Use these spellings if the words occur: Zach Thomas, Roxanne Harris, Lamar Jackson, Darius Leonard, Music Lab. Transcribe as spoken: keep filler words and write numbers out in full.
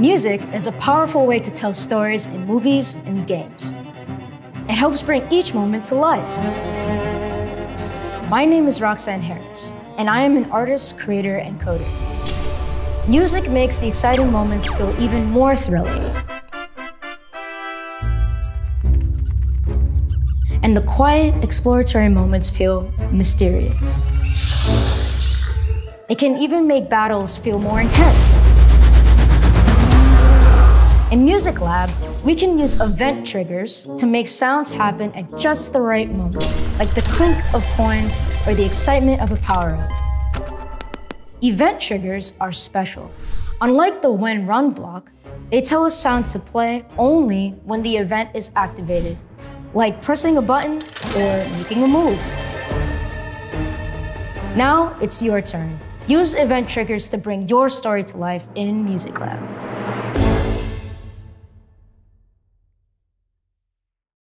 Music is a powerful way to tell stories in movies and games. It helps bring each moment to life. My name is Roxanne Harris, and I am an artist, creator, and coder. Music makes the exciting moments feel even more thrilling. And the quiet, exploratory moments feel mysterious. It can even make battles feel more intense. In Music Lab, we can use event triggers to make sounds happen at just the right moment, like the clink of coins or the excitement of a power-up. Event triggers are special. Unlike the when-run block, they tell a sound to play only when the event is activated, like pressing a button or making a move. Now it's your turn. Use event triggers to bring your story to life in Music Lab.